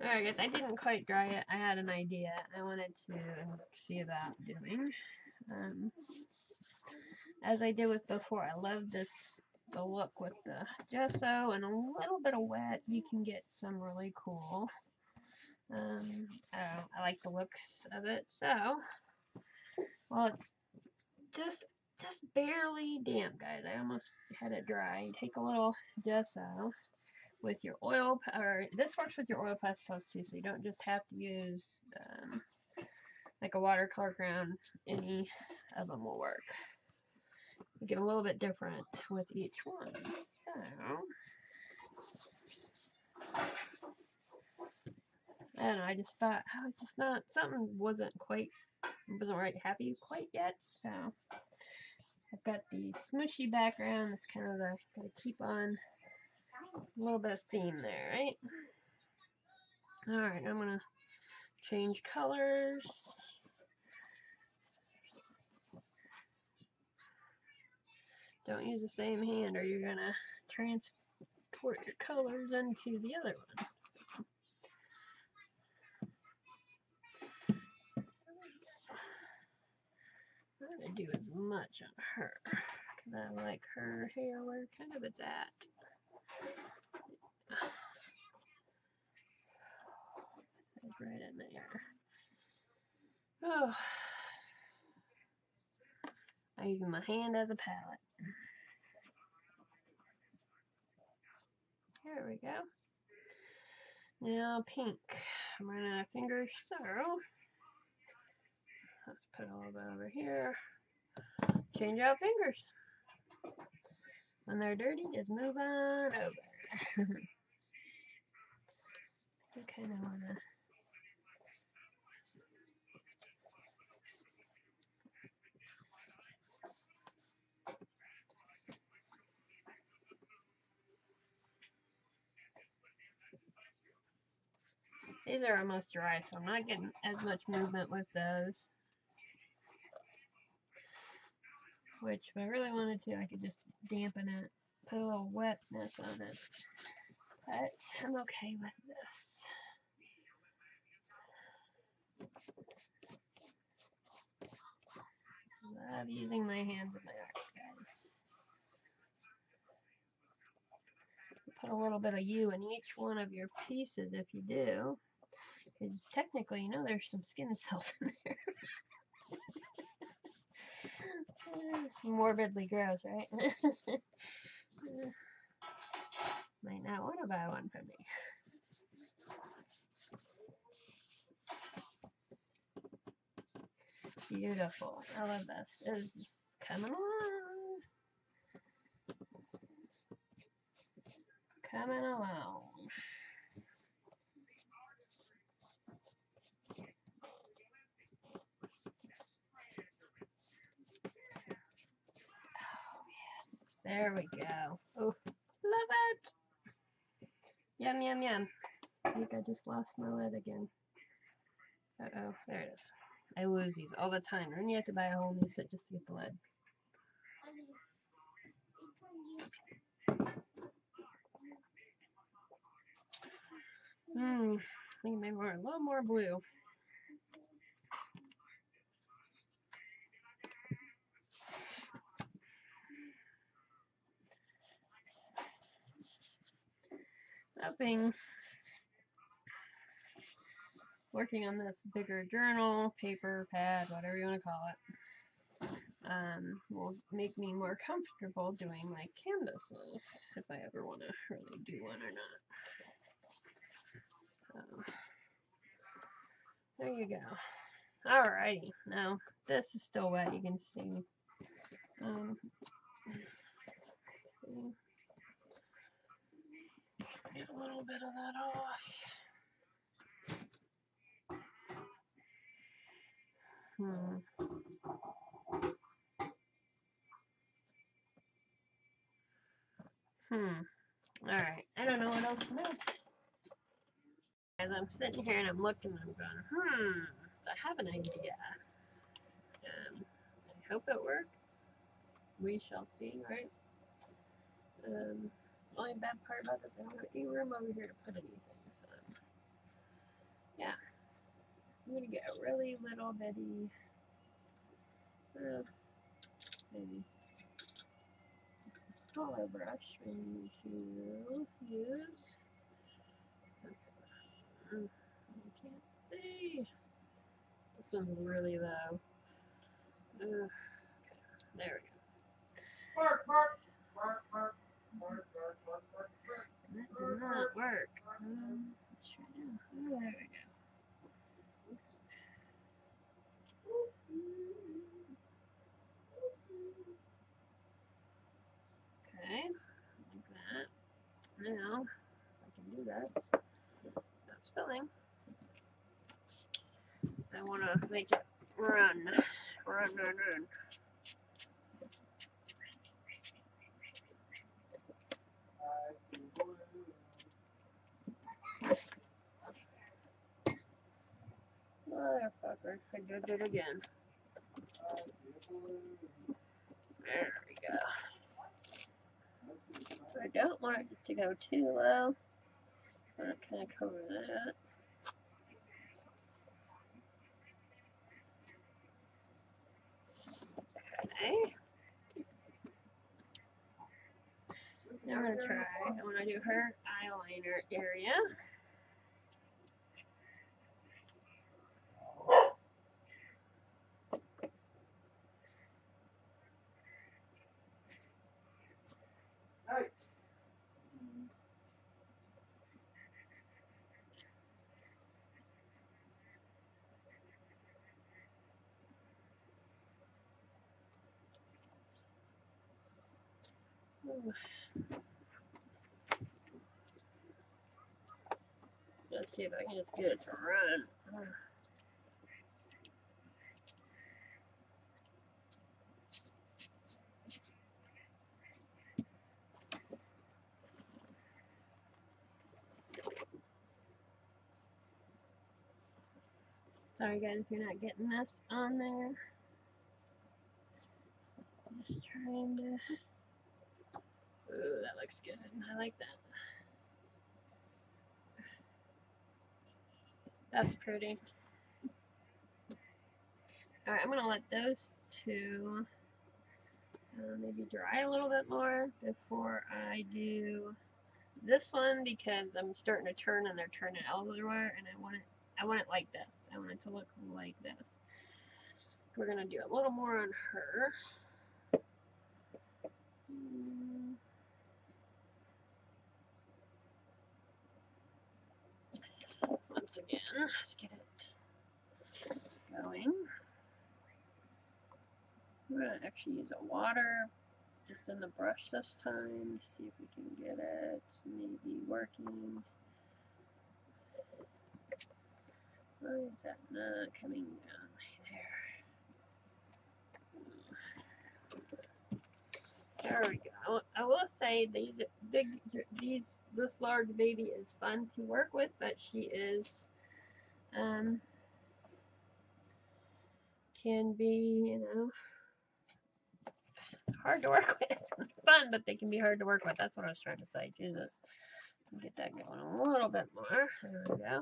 Alright guys, I didn't quite dry it. I had an idea. I wanted to see about doing. As I did with before, I love this, the look with the gesso and a little bit of wet. You can get some really cool. I like the looks of it. So, well, it's just barely damp, guys. I almost had it dry. You take a little gesso with your oil, or this works with your oil pastels too, so you don't just have to use like a watercolor ground. Any of them will work. You get a little bit different with each one. So I don't know, I just thought, oh, it's just not, something wasn't right happy quite yet, so I've got the smooshy background. That's kind of the, gotta keep on a little bit of theme there, right? Alright, I'm gonna change colors. Don't use the same hand or you're gonna transport your colors into the other one. I'm gonna do as much on her because I like her hair where kind of it's at. Right in there. Oh, I'm using my hand as a palette. There we go. Now pink. I'm running out of fingers, so let's put a little bit over here. Change out fingers. When they're dirty, just move on over. You kind of wanna. These are almost dry, so I'm not getting as much movement with those. Which, if I really wanted to, I could just dampen it, put a little wetness on it. But I'm okay with this. I love using my hands and my arms, guys. Put a little bit of you in each one of your pieces if you do. Because technically, you know, there's some skin cells in there. Morbidly gross, right? Might not want to buy one from me. Beautiful. I love this. It's just coming along. Coming along. There we go. Oh, love it! Yum, yum, yum. I think I just lost my lid again. Uh-oh, there it is. I lose these all the time. Then you have to buy a whole new set just to get the lid. I need more, a little more blue. Working on this bigger journal, paper, pad, whatever you want to call it, will make me more comfortable doing like canvases if I ever want to really do one or not. So, there you go. Alrighty, now this is still wet, you can see. Get a little bit of that off. Alright, I don't know what else to do. As I'm sitting here and I'm looking and I'm going, I have an idea. I hope it works. We shall see, right? The only bad part about this is I don't have any room over here to put anything, so yeah. I'm gonna get a really little bitty, maybe a smaller brush maybe to use. Okay. You can't see. This one's really low. Okay, there we go. Bark, bark, bark, bark, bark, bark, bark, bark, bark. That did not work. Let's try now. Oh, there we go. Okay, like that. Now, I can do this without spilling. I want to make it run. Run, run, run. Motherfucker, I did it again. There we go. I don't want it to go too low. I'm going to kind of cover that. Okay. Now we're going to try. I want to do her eyeliner area. Let's see if I can just get it to run. Sorry guys if you're not getting this on there. I'm just trying to... Ooh, that looks good. I like that. That's pretty. Alright, I'm going to let those two maybe dry a little bit more before I do this one, because I'm starting to turn and they're turning elsewhere, and I want it like this. I want it to look like this. We're going to do a little more on her. Once again, let's get it going. I'm going to actually use a water just in the brush this time to see if we can get it maybe working. Why is that not coming down there? There we go. I will say these big, this large baby is fun to work with, but she is, can be, you know, hard to work with. Fun, but they can be hard to work with. That's what I was trying to say. Jesus, get that going a little bit more. There we go.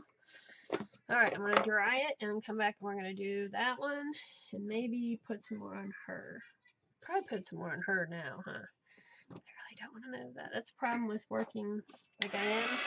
All right, I'm gonna dry it and come back, and we're gonna do that one, and maybe put some more on her. Probably put some more on her now, huh? I really don't want to move that. That's the problem with working like I am.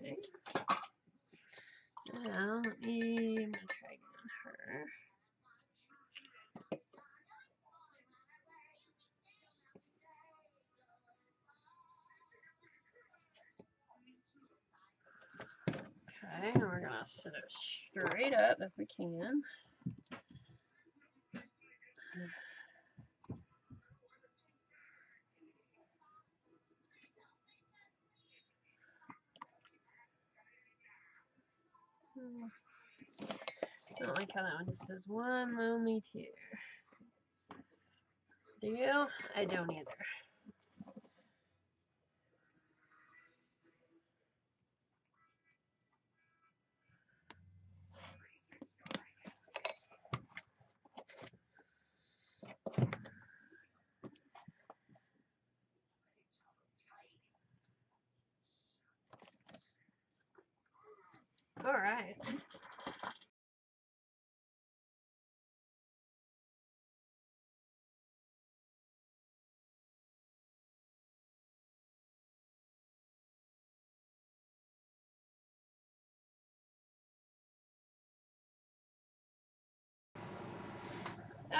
Okay. Now let me. I'm gonna try again on her. Okay, and we're gonna sit it straight up if we can. I don't like how that one just does one lonely tear. Do you? I don't either. All right.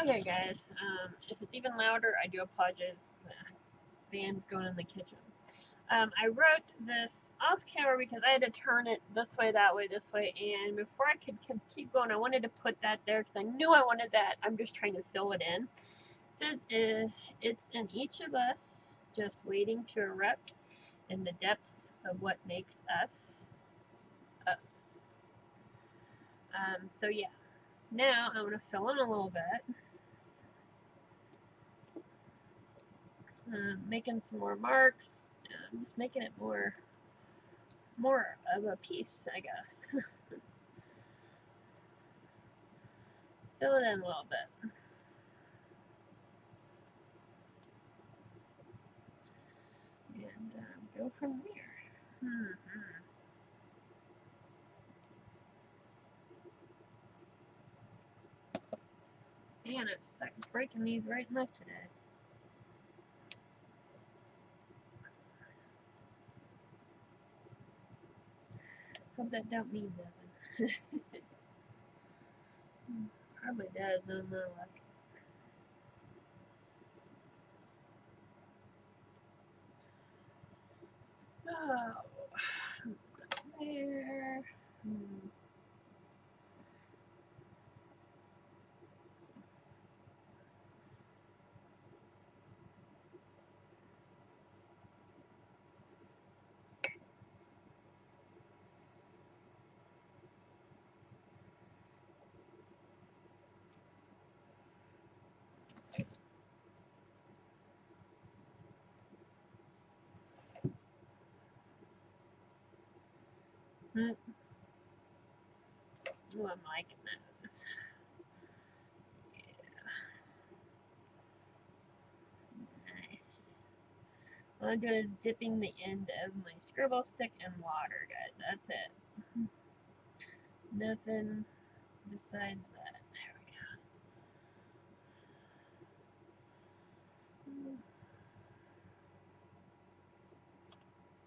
Okay, guys. If it's even louder, I do apologize. The band's going in the kitchen. I wrote this off camera because I had to turn it this way, that way, this way, and before I could keep going, I wanted to put that there because I knew I wanted that. I'm just trying to fill it in. It says, it's in each of us, just waiting to erupt in the depths of what makes us, us. So yeah, now I want to fill in a little bit. Making some more marks. I'm just making it more of a piece, I guess. Fill it in a little bit. And go from there. Man, I'm stuck breaking these right and left today. Hope that don't mean nothing. Probably does, no more luck. Oh, there. Oh, I'm liking those. Yeah. Nice. What I'm doing is dipping the end of my scribble stick in water, guys. That's it. Nothing besides that. There we go.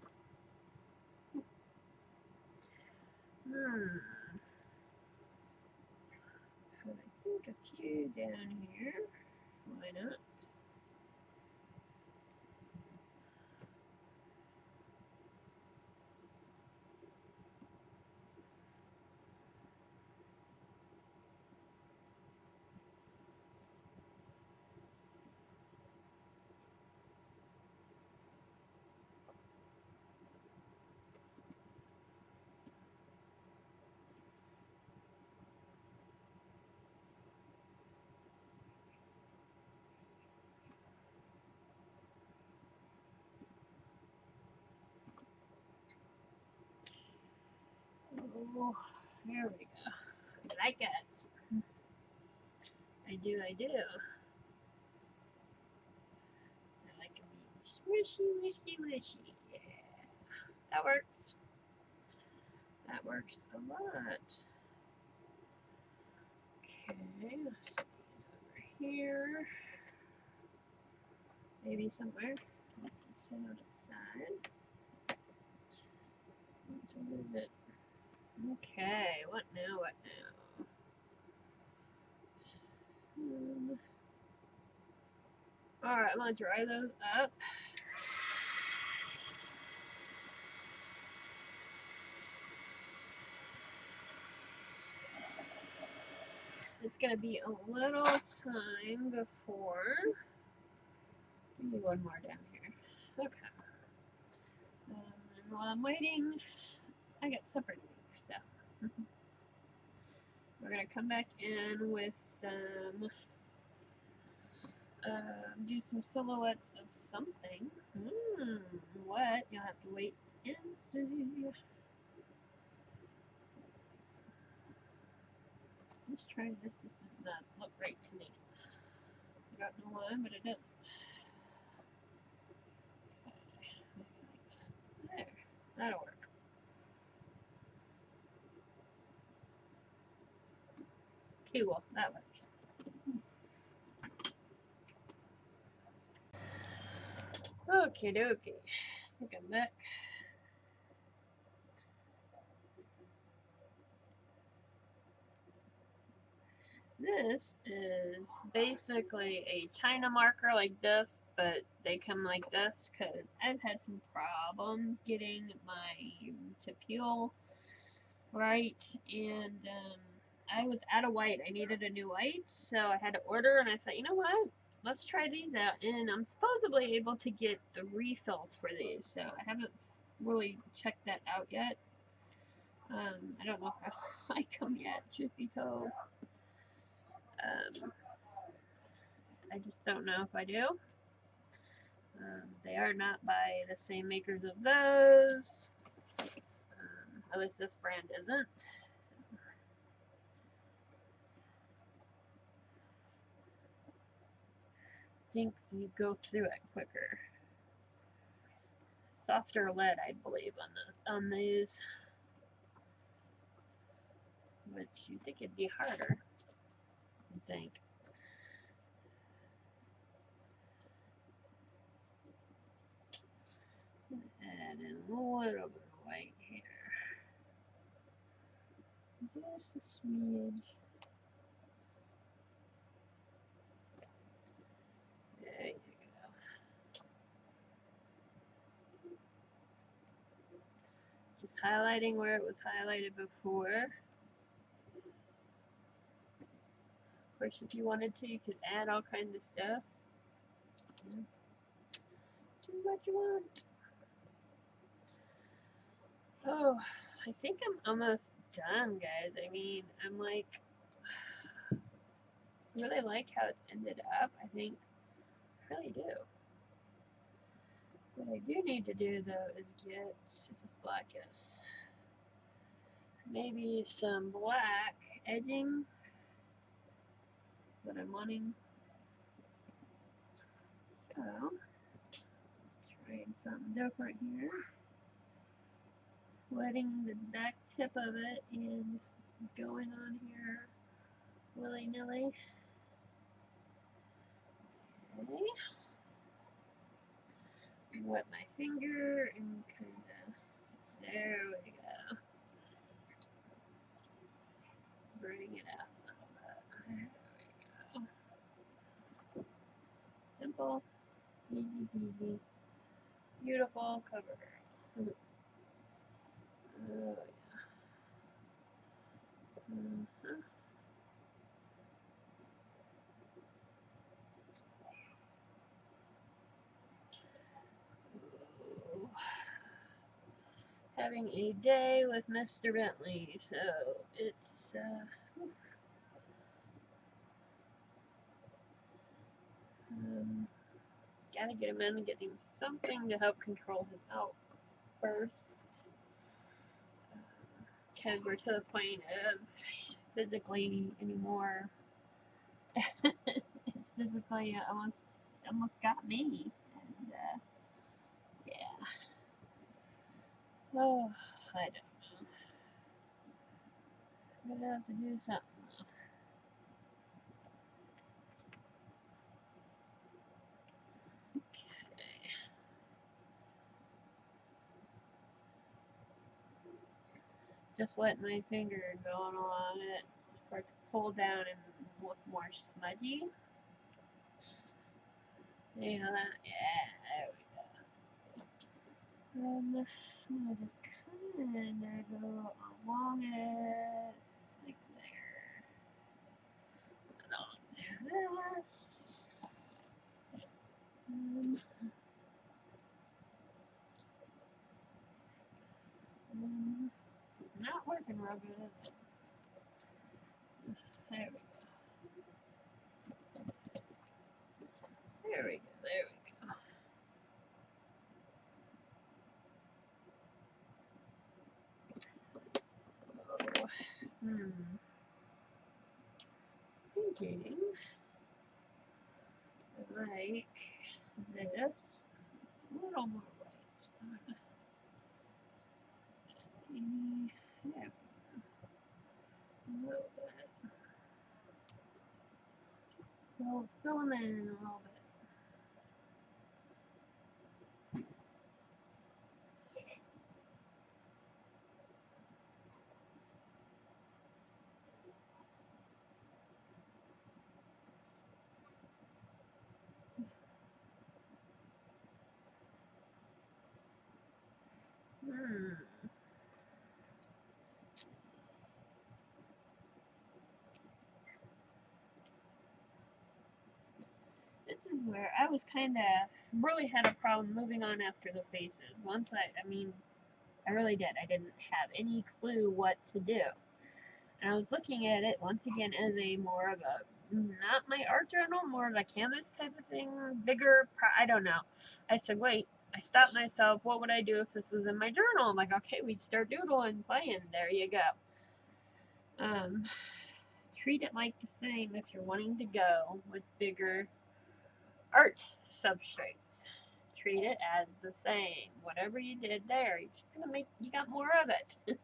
So I think a few down here. Why not? Oh, there we go. I like it. I do. I like it being swishy. Yeah. That works. That works a lot. Okay, let's stick these over here. Maybe somewhere. Sit on its side. Move it. Okay, what now? Alright, I'm gonna dry those up. It's gonna be a little time before Maybe one more down here. Okay. And while I'm waiting, I got supper to make, so we're gonna come back in with some do some silhouettes of something. What? You'll have to wait and see. I'm just trying this. This does not look right to me. I don't know why, but it doesn't. There. That'll work. Okay, well, that works. Okie dokie. I think I'm back. This is basically a China marker like this, but they come like this because I've had some problems getting mine to peel right, and I was out of white. I needed a new white, so I had to order, and I thought, you know what? Let's try these out, and I'm supposedly able to get the refills for these, so I haven't really checked that out yet. I don't know if I like them yet, truth be told. I just don't know if I do. They are not by the same makers of those. At least this brand isn't. I think you go through it quicker. Softer lead, I believe, on these, which you think it'd be harder. I think. Add in a little bit of white here. Just a smidge. There you go. Just highlighting where it was highlighted before. Of course, if you wanted to, you could add all kinds of stuff. Do what you want. Oh, I think I'm almost done, guys. I mean, I'm like, I really like how it's ended up. I think I really do. What I do need to do, though, is get this blackness. Maybe some black edging. What I'm wanting. So, trying something different here. Letting the back tip of it and just going on here willy nilly. Okay. Wet my finger and kind of. There we go. Bring it out. Simple, easy peasy, beautiful cover. Oh, yeah. Oh. Having a day with Mr. Bentley, so it's gotta get him in and get him something to help control him out first, because we're to the point of physically anymore. It's physically almost got me, and yeah. Oh, I don't know. I'm gonna have to do something. Just let my finger going along it for it to pull down and look more smudgy. You know that? Yeah, there we go. I'm gonna just kind of go along it, like there. And I'll do this. Not working real good, is it? There we go. There we go, there we go. Thinking like this, a little more white. Yeah, a little bit. We'll fill them in a little bit. This is where I was kind of really had a problem moving on after the faces. Once I really did. I didn't have any clue what to do. And I was looking at it once again as a more of a, not my art journal, more of a canvas type of thing, bigger, I don't know. I said, wait. I stopped myself. What would I do if this was in my journal? I'm like, okay, we'd start doodling, playing. There you go. Treat it like the same if you're wanting to go with bigger art substrates. Treat it as the same. Whatever you did there, you're just gonna make. You got more of it.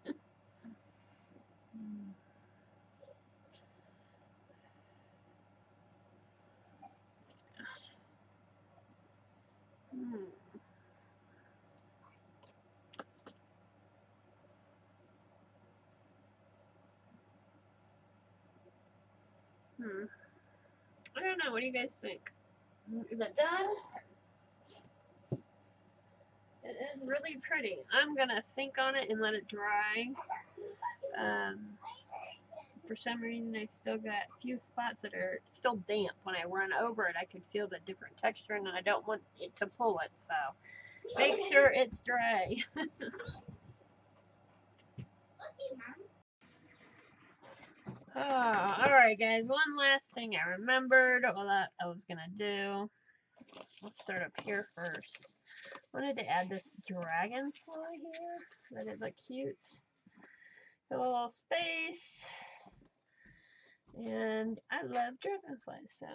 I don't know. What do you guys think? Is it done? It is really pretty. I'm gonna think on it and let it dry. For some reason, I still got a few spots that are still damp. When I run over it, I can feel the different texture, and I don't want it to pull it. So make sure it's dry. Oh, alright guys, one last thing I remembered that I was going to do. Let's start up here first. I wanted to add this dragonfly here. That is like cute. A little space. And I love dragonflies, so.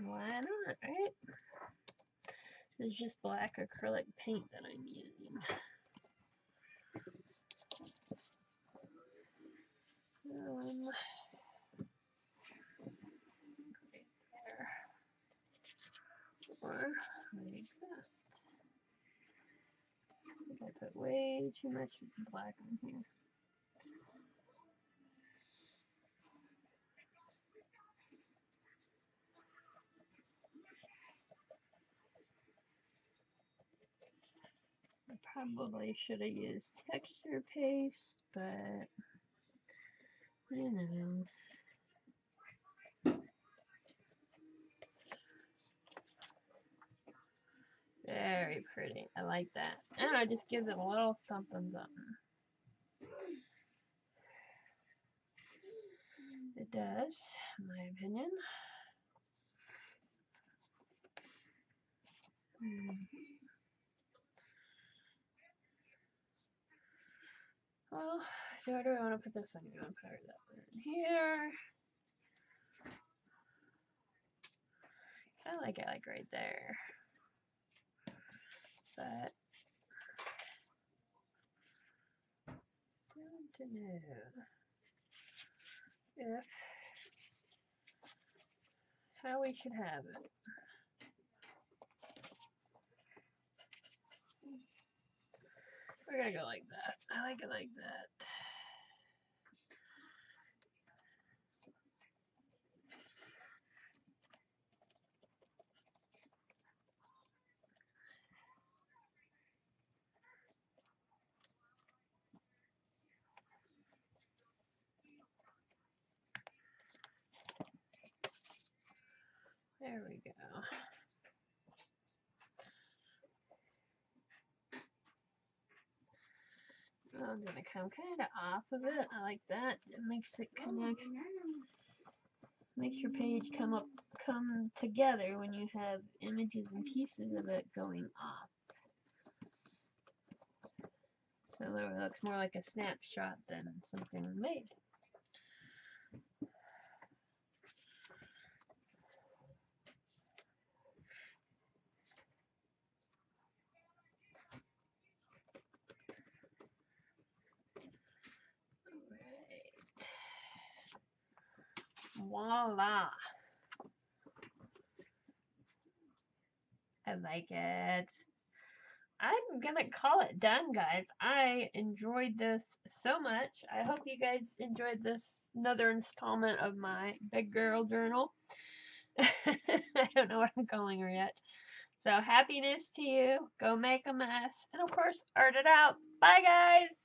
Why not, right? It's just black acrylic paint that I'm using. Right there, or like that. I think I put way too much black on here. I probably should have used texture paste, but I know. Very pretty. I like that. I don't know, it just gives it a little something, something. It does, in my opinion. Well, where do I want to put this one? I'm going to put that one in here. Kind of like it, like right there. But I want to know if how we should have it. We're gonna go like that. I like it like that. There we go. I'm going to come kind of off of it. I like that. It makes it connect. Makes your page come together when you have images and pieces of it going off. So it looks more like a snapshot than something made. Voila! I like it. I'm gonna call it done, guys. I enjoyed this so much. I hope you guys enjoyed this another installment of my big girl journal. I don't know what I'm calling her yet. So happiness to you. Go make a mess. And of course, art it out. Bye, guys!